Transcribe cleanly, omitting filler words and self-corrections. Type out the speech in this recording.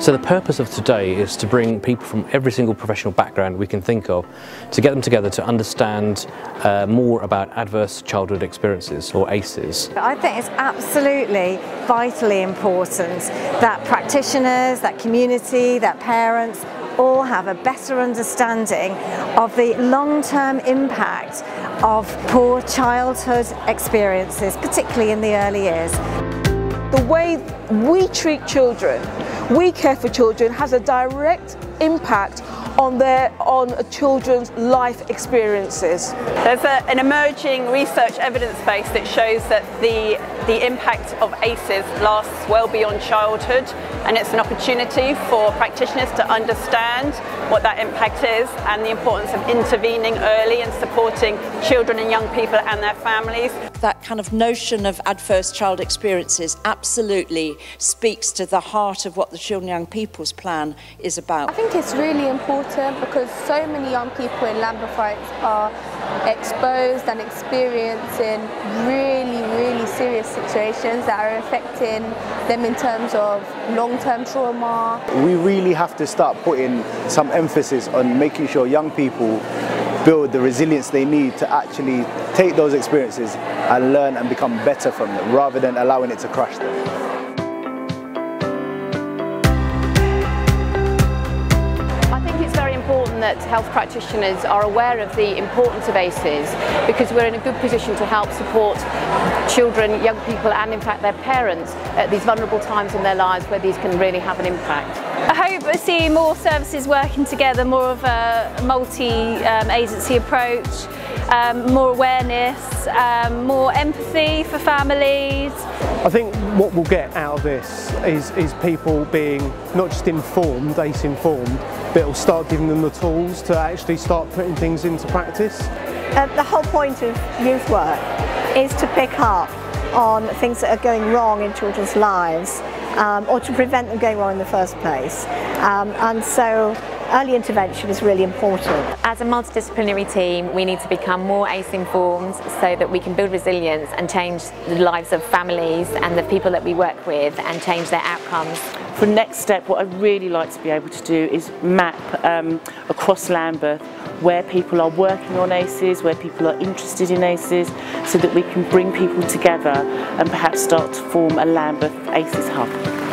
So the purpose of today is to bring people from every single professional background we can think of, to get them together to understand more about adverse childhood experiences, or ACEs. I think it's absolutely vitally important that practitioners, that community, that parents all have a better understanding of the long-term impact of poor childhood experiences, particularly in the early years. The way we treat children, we care for children, has a direct impact on children's life experiences. There's an emerging research evidence base that shows that the impact of ACEs lasts well beyond childhood, and it's an opportunity for practitioners to understand what that impact is and the importance of intervening early and supporting children and young people and their families. That kind of notion of adverse child experiences absolutely speaks to the heart of what the Children and Young People's Plan is about. I think it's really important because so many young people in Lambeth are exposed and experiencing really serious situations that are affecting them in terms of long-term trauma. We really have to start putting some emphasis on making sure young people build the resilience they need to actually take those experiences and learn and become better from them, rather than allowing it to crush them. That health practitioners are aware of the importance of ACEs, because we're in a good position to help support children, young people and in fact their parents at these vulnerable times in their lives where these can really have an impact. I hope we see more services working together, more of a multi-agency approach, more awareness, more empathy for families. I think what we'll get out of this is people being not just informed, ACE-informed, but it'll start giving them the tools to actually start putting things into practice. The whole point of youth work is to pick up on things that are going wrong in children's lives, or to prevent them going wrong in the first place, and so early intervention is really important. As a multidisciplinary team, we need to become more ACE-informed so that we can build resilience and change the lives of families and the people that we work with and change their outcomes. For next step, what I'd really like to be able to do is map across Lambeth where people are working on ACEs, where people are interested in ACEs, so that we can bring people together and perhaps start to form a Lambeth ACEs hub.